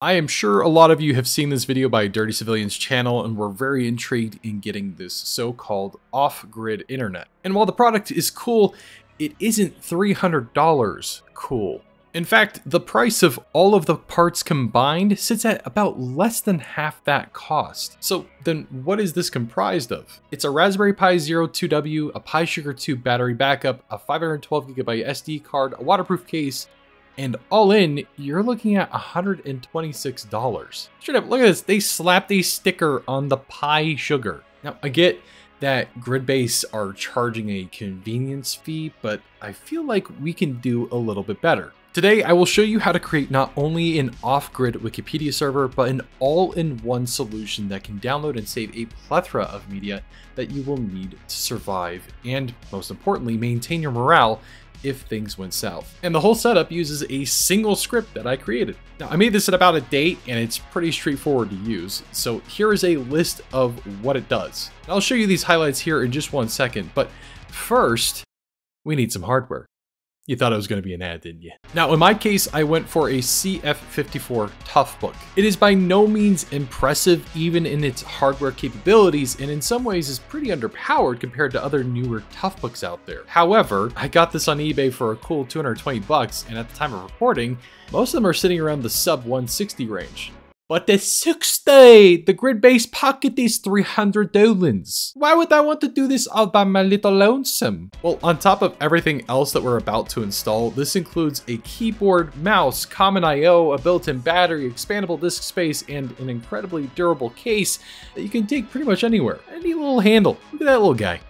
I am sure a lot of you have seen this video by Dirty Civilian's channel and were very intrigued in getting this so-called off-grid internet. And while the product is cool, it isn't $300 cool. In fact, the price of all of the parts combined sits at about less than half that cost. So then what is this comprised of? It's a Raspberry Pi Zero 2W, a Pi Sugar 2 battery backup, a 512GB SD card, a waterproof case, and all in, you're looking at $126. Straight up, look at this, they slapped a sticker on the Pi Sugar. Now, I get that GridBase are charging a convenience fee, but I feel like we can do a little bit better. Today, I will show you how to create not only an off-grid Wikipedia server, but an all-in-one solution that can download and save a plethora of media that you will need to survive and, most importantly, maintain your morale if things went south. And the whole setup uses a single script that I created. Now, I made this in about a day, and it's pretty straightforward to use. So here is a list of what it does. And I'll show you these highlights here in just one second, but first, we need some hardware. You thought it was going to be an ad, didn't you? Now, in my case, I went for a CF54 Toughbook. It is by no means impressive, even in its hardware capabilities, and in some ways is pretty underpowered compared to other newer Toughbooks out there. However, I got this on eBay for a cool 220 bucks, and at the time of recording, most of them are sitting around the sub 160 range. But the 60, the GridBase Pocket is $300. Why would I want to do this all by my little lonesome? Well, on top of everything else that we're about to install, this includes a keyboard, mouse, common IO, a built-in battery, expandable disk space, and an incredibly durable case that you can take pretty much anywhere. Any little handle. Look at that little guy.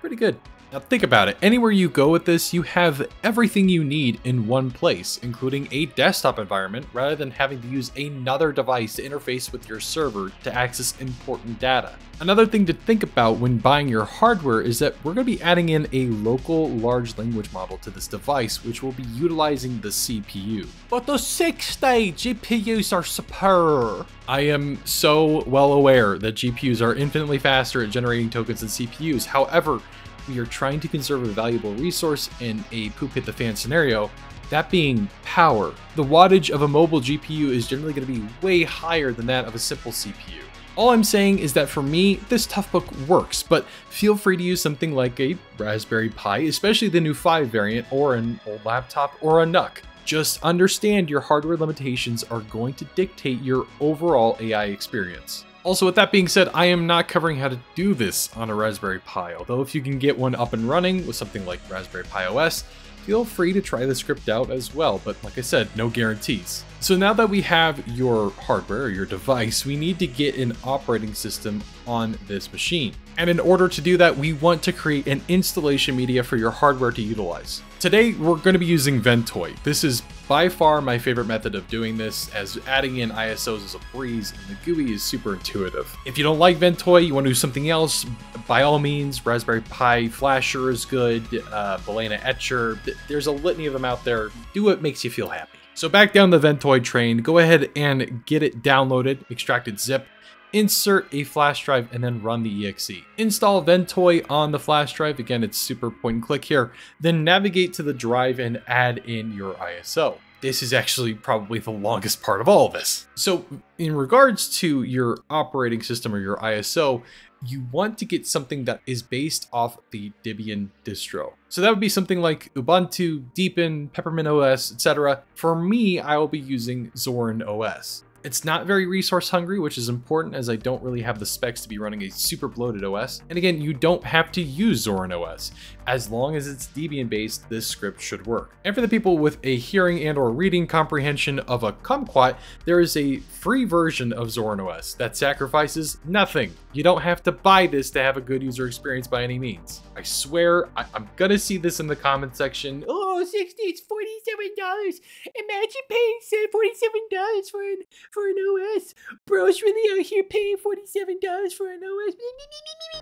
Pretty good. Now think about it, anywhere you go with this, you have everything you need in one place, including a desktop environment, rather than having to use another device to interface with your server to access important data. Another thing to think about when buying your hardware is that we're going to be adding in a local large language model to this device, which will be utilizing the CPU. But the 60 GPUs are superb. I am so well aware that GPUs are infinitely faster at generating tokens than CPUs. However, we are trying to conserve a valuable resource in a poop hit the fan scenario, that being power. The wattage of a mobile GPU is generally going to be way higher than that of a simple CPU. All I'm saying is that for me, this Toughbook works, but feel free to use something like a Raspberry Pi, especially the new 5 variant, or an old laptop, or a NUC. Just understand your hardware limitations are going to dictate your overall AI experience. Also, with that being said, I am not covering how to do this on a Raspberry Pi, although if you can get one up and running with something like Raspberry Pi OS, feel free to try the script out as well, but like I said, no guarantees. So now that we have your hardware or your device, we need to get an operating system on this machine. And in order to do that, we want to create an installation media for your hardware to utilize. Today, we're going to be using Ventoy. This is by far my favorite method of doing this, as adding in ISOs is a breeze and the GUI is super intuitive. If you don't like Ventoy, you want to do something else, by all means, Raspberry Pi Flasher is good, Balena Etcher, there's a litany of them out there. Do what makes you feel happy. So back down the Ventoy train, go ahead and get it downloaded, extracted zip, insert a flash drive, and then run the exe. Install Ventoy on the flash drive. Again, it's super point and click here. Then navigate to the drive and add in your ISO. This is actually probably the longest part of all of this. So in regards to your operating system or your ISO, you want to get something that is based off the Debian distro. So that would be something like Ubuntu, Deepin, Peppermint OS, etc. For me, I will be using Zorin OS. It's not very resource hungry, which is important as I don't really have the specs to be running a super bloated OS. And again, you don't have to use Zorin OS. As long as it's Debian based, this script should work. And for the people with a hearing and or reading comprehension of a kumquat, there is a free version of Zorin OS that sacrifices nothing. You don't have to buy this to have a good user experience by any means. I swear, I'm gonna see this in the comment section. Oh, 60, it's $47. Imagine paying $47 for an OS. Bro's really out here paying $47 for an OS.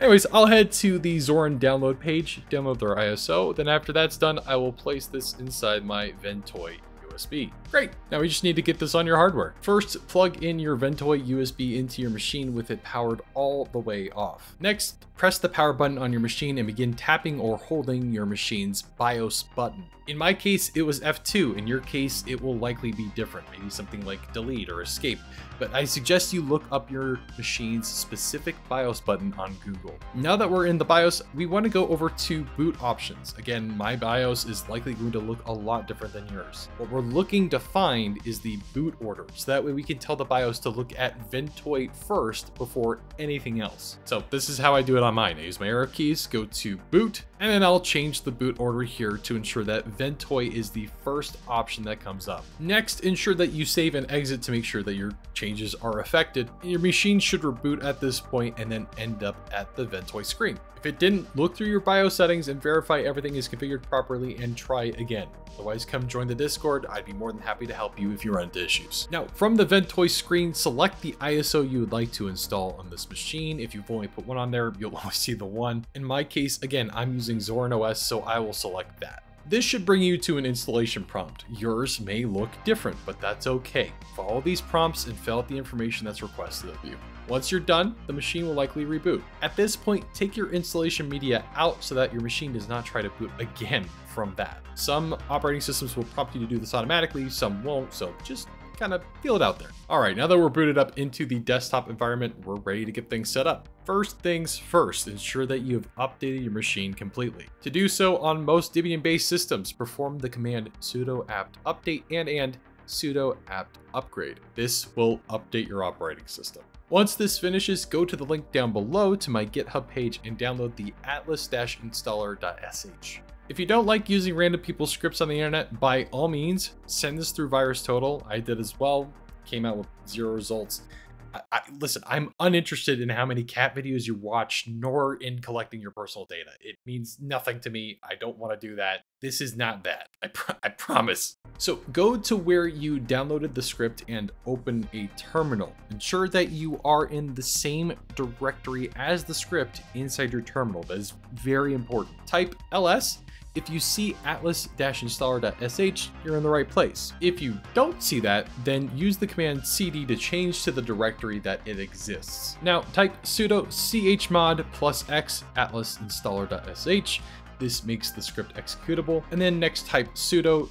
Anyways, I'll head to the Zorin download page, download their ISO. Then after that's done, I will place this inside my Ventoy USB. Great, now we just need to get this on your hardware. First, plug in your Ventoy USB into your machine with it powered all the way off. Next, press the power button on your machine and begin tapping or holding your machine's BIOS button. In my case, it was F2. In your case, it will likely be different, maybe something like delete or escape. But I suggest you look up your machine's specific BIOS button on Google. Now that we're in the BIOS, we want to go over to boot options. Again, my BIOS is likely going to look a lot different than yours. What we're looking to find is the boot order, so that way we can tell the BIOS to look at Ventoy first before anything else. So this is how I do it on mine. I use my arrow keys, go to boot, and then I'll change the boot order here to ensure that Ventoy is the first option that comes up. Next, ensure that you save and exit to make sure that your changes are affected. Your machine should reboot at this point and then end up at the Ventoy screen. If it didn't, look through your BIOS settings and verify everything is configured properly and try again. Otherwise, come join the Discord. I'd be more than happy to help you if you run into issues. Now, from the Ventoy screen, select the ISO you would like to install on this machine. If you've only put one on there, you'll only see the one. In my case, again, I'm using Zorin OS, so I will select that. This should bring you to an installation prompt. Yours may look different, but that's okay. Follow these prompts and fill out the information that's requested of you. Once you're done, the machine will likely reboot. At this point, take your installation media out so that your machine does not try to boot again from that. Some operating systems will prompt you to do this automatically, some won't, so just kind of feel it out there. All right, now that we're booted up into the desktop environment, we're ready to get things set up. First things first, ensure that you have updated your machine completely. To do so on most Debian-based systems, perform the command sudo apt update and sudo apt upgrade. This will update your operating system. Once this finishes, go to the link down below to my GitHub page and download the atlas-installer.sh. If you don't like using random people's scripts on the internet, by all means, send this through VirusTotal. I did as well, came out with 0 results. Listen, I'm uninterested in how many cat videos you watch, nor in collecting your personal data. It means nothing to me. I don't want to do that. This is not that. I promise. So go to where you downloaded the script and open a terminal. Ensure that you are in the same directory as the script inside your terminal. That is very important. Type ls. If you see atlas-installer.sh, you're in the right place. If you don't see that, then use the command cd to change to the directory that it exists. Now type sudo chmod +x atlas-installer.sh. This makes the script executable. And then next type sudo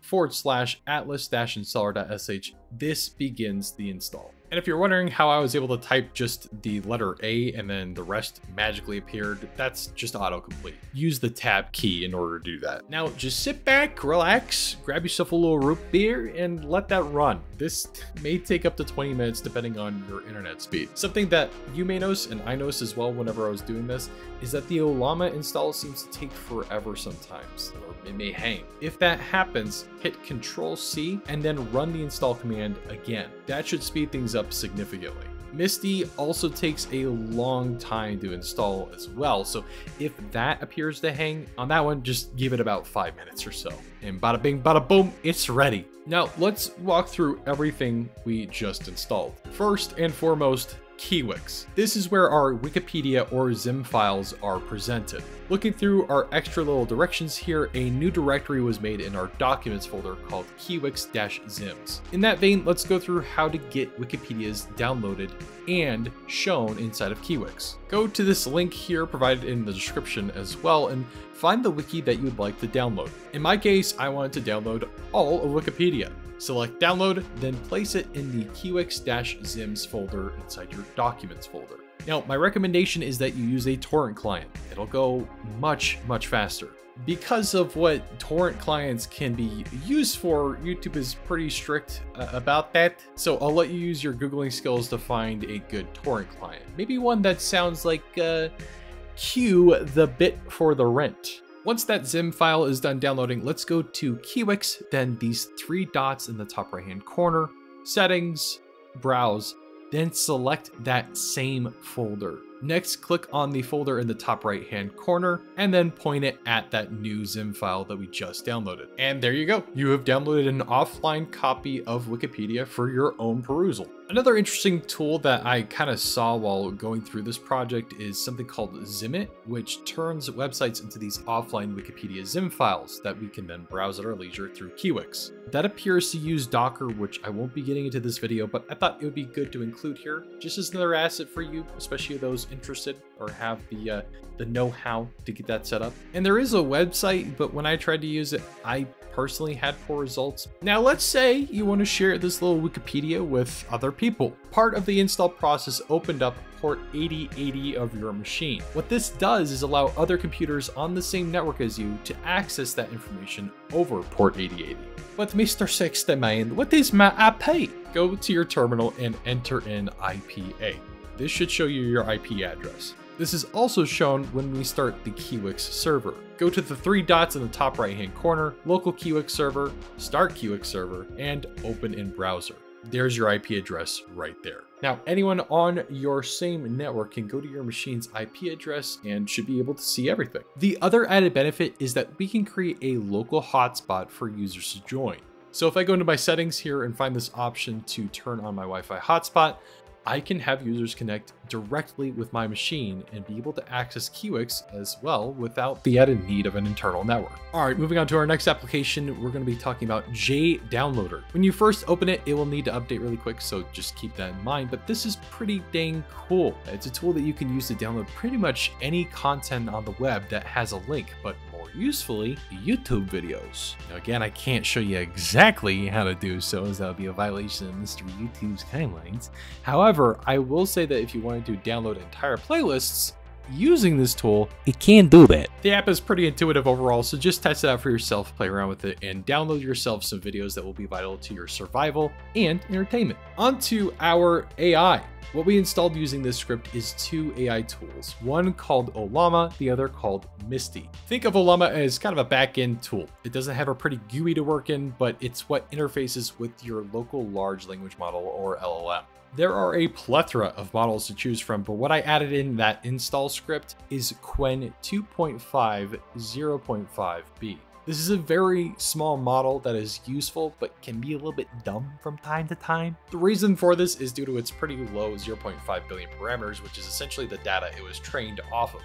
/ atlas-installer.sh. This begins the install. And if you're wondering how I was able to type just the letter A and then the rest magically appeared, that's just autocomplete. Use the tab key in order to do that. Now just sit back, relax, grab yourself a little root beer and let that run. This may take up to 20 minutes depending on your internet speed. Something that you may notice, and I noticed as well whenever I was doing this, is that the Ollama install seems to take forever sometimes, or it may hang. If that happens, hit Control-C and then run the install command again. That should speed things up significantly. Misty also takes a long time to install as well, so if that appears to hang on that one, just give it about 5 minutes or so. And bada bing, bada boom, it's ready. Now let's walk through everything we just installed. First and foremost, Kiwix. This is where our Wikipedia or Zim files are presented. Looking through our extra little directions here, a new directory was made in our documents folder called Kiwix-Zims. In that vein, let's go through how to get Wikipedias downloaded and shown inside of Kiwix. Go to this link here provided in the description as well and find the wiki that you would like to download. In my case, I wanted to download all of Wikipedia. Select download, then place it in the Kiwix-Zims folder inside your documents folder. Now, my recommendation is that you use a torrent client. It'll go much, much faster. Because of what torrent clients can be used for, YouTube is pretty strict about that. So I'll let you use your Googling skills to find a good torrent client. Maybe one that sounds like Q the bit for the rent. Once that Zim file is done downloading, let's go to Kiwix, then these 3 dots in the top right-hand corner, settings, browse, then select that same folder. Next, click on the folder in the top right-hand corner and then point it at that new Zim file that we just downloaded. And there you go. You have downloaded an offline copy of Wikipedia for your own perusal. Another interesting tool that I kind of saw while going through this project is something called Zimit, which turns websites into these offline Wikipedia Zim files that we can then browse at our leisure through Kiwix. That appears to use Docker, which I won't be getting into this video, but I thought it would be good to include here just as another asset for you, especially those interested or have the know-how to get that set up. And there is a website, but when I tried to use it, I personally had poor results. Now let's say you want to share this little Wikipedia with other people. Part of the install process opened up port 8080 of your machine. What this does is allow other computers on the same network as you to access that information over port 8080. But Mr. 60man, what is my IP? Go to your terminal and enter in IPA. This should show you your IP address. This is also shown when we start the Kiwix server. Go to the three dots in the top right hand corner, local Kiwix server, start Kiwix server, and open in browser. There's your IP address right there. Now, anyone on your same network can go to your machine's IP address and should be able to see everything. The other added benefit is that we can create a local hotspot for users to join. So if I go into my settings here and find this option to turn on my Wi-Fi hotspot, I can have users connect directly with my machine and be able to access Kiwix as well without the added need of an internal network. All right, moving on to our next application, we're gonna be talking about JDownloader. When you first open it, it will need to update really quick, so just keep that in mind, but this is pretty dang cool. It's a tool that you can use to download pretty much any content on the web that has a link, but more usefully, YouTube videos. Now again, I can't show you exactly how to do so, as that would be a violation of Mr. YouTube's guidelines. However, I will say that if you wanted to download entire playlists using this tool, it can do that. The app is pretty intuitive overall, so just test it out for yourself, play around with it, and download yourself some videos that will be vital to your survival and entertainment. On to our AI. What we installed using this script is two AI tools, one called Ollama, the other called Misty. Think of Ollama as kind of a back-end tool. It doesn't have a pretty GUI to work in, but it's what interfaces with your local large language model or LLM. There are a plethora of models to choose from, but what I added in that install script is Qwen 2.5 0.5b. This is a very small model that is useful, but can be a little bit dumb from time to time. The reason for this is due to its pretty low 0.5 billion parameters, which is essentially the data it was trained off of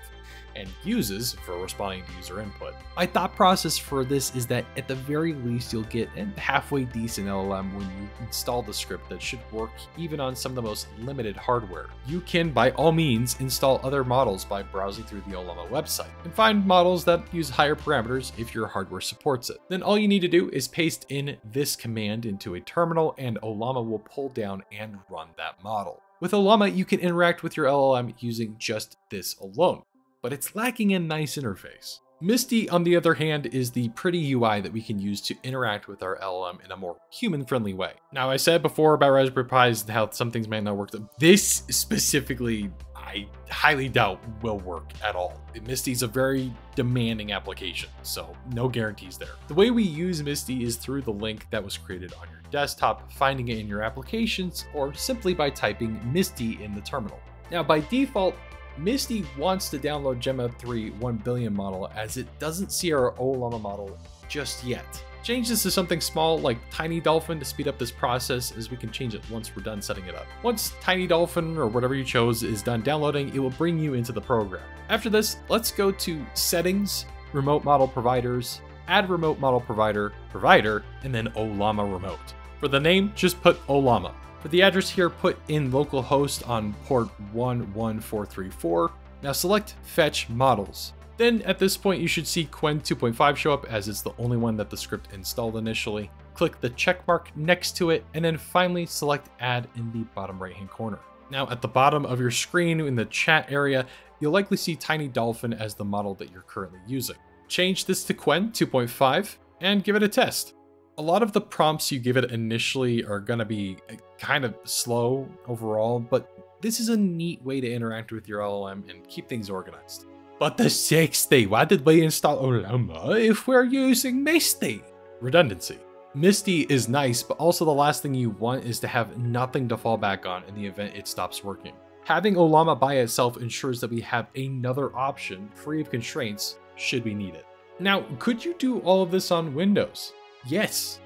and uses for responding to user input. My thought process for this is that at the very least you'll get a halfway decent LLM when you install the script that should work even on some of the most limited hardware. You can by all means install other models by browsing through the Ollama website and find models that use higher parameters if your hardware supports it. Then all you need to do is paste in this command into a terminal and Ollama will pull down and run that model. With Ollama, you can interact with your LLM using just this alone, but it's lacking a nice interface. Misty, on the other hand, is the pretty UI that we can use to interact with our LLM in a more human-friendly way. Now, I said before about Raspberry Pis and how some things might not work. This specifically, I highly doubt will work at all. Misty's a very demanding application, so no guarantees there. The way we use Misty is through the link that was created on your desktop, finding it in your applications, or simply by typing Misty in the terminal. Now, by default, Misty wants to download Gemma 3 1 billion model as it doesn't see our Ollama model just yet. Change this to something small like Tiny Dolphin to speed up this process, as we can change it once we're done setting it up. Once Tiny Dolphin or whatever you chose is done downloading, it will bring you into the program. After this, let's go to Settings, Remote Model Providers, Add Remote Model Provider, Provider, and then Ollama Remote. For the name, just put Ollama. For the address here, put in localhost on port 11434. Now select Fetch Models. Then at this point, you should see Qwen 2.5 show up as it's the only one that the script installed initially. Click the check mark next to it, and then finally select Add in the bottom right-hand corner. Now at the bottom of your screen in the chat area, you'll likely see Tiny Dolphin as the model that you're currently using. Change this to Qwen 2.5 and give it a test. A lot of the prompts you give it initially are going to be kind of slow overall, but this is a neat way to interact with your LLM and keep things organized. But the 60, why did we install Ollama if we're using Misty? Redundancy. Misty is nice, but also the last thing you want is to have nothing to fall back on in the event it stops working. Having Ollama by itself ensures that we have another option free of constraints should we need it. Now, could you do all of this on Windows? Yes,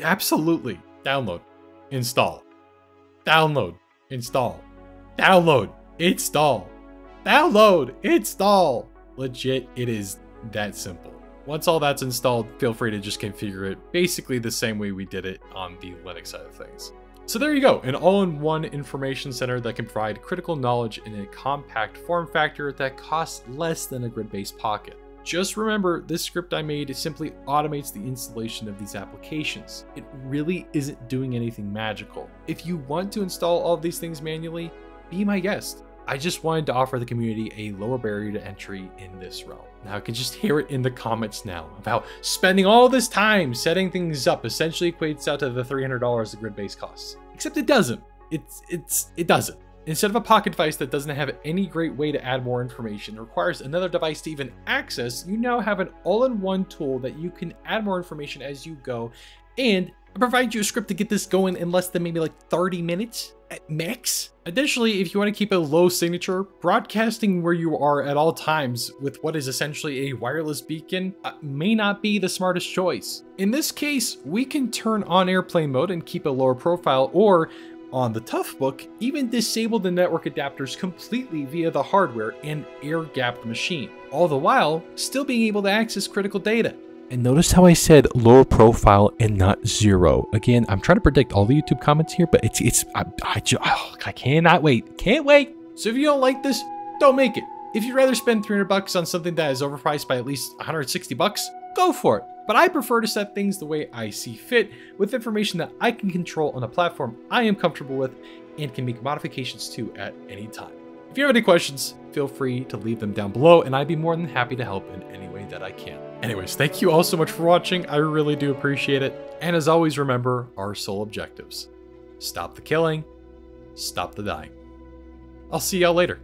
absolutely. Download, install, download, install, download, install, download, install. Legit, it is that simple. Once all that's installed, feel free to just configure it basically the same way we did it on the Linux side of things. So there you go, an all-in-one information center that can provide critical knowledge in a compact form factor that costs less than a GridBase Pocket. Just remember, this script I made simply automates the installation of these applications. It really isn't doing anything magical. If you want to install all of these things manually, be my guest. I just wanted to offer the community a lower barrier to entry in this realm. Now I can just hear it in the comments now about spending all this time setting things up essentially equates out to the $300 the GridBase costs. Except it doesn't. It doesn't. Instead of a pocket device that doesn't have any great way to add more information and requires another device to even access, you now have an all-in-one tool that you can add more information as you go, and I provide you a script to get this going in less than maybe like 30 minutes at max. Additionally, if you want to keep a low signature, broadcasting where you are at all times with what is essentially a wireless beacon may not be the smartest choice. In this case, we can turn on airplane mode and keep a lower profile, or on the Toughbook, even disable the network adapters completely via the hardware and air-gapped machine, all the while still being able to access critical data. And notice how I said lower profile and not zero. Again, I'm trying to predict all the YouTube comments here, but I cannot wait. Can't wait. So if you don't like this, don't make it. If you'd rather spend $300 on something that is overpriced by at least $160, go for it. But I prefer to set things the way I see fit with information that I can control on a platform I am comfortable with and can make modifications to at any time. If you have any questions, feel free to leave them down below and I'd be more than happy to help in any way that I can. Anyways, thank you all so much for watching. I really do appreciate it. And as always, remember our sole objectives. Stop the killing, stop the dying. I'll see y'all later.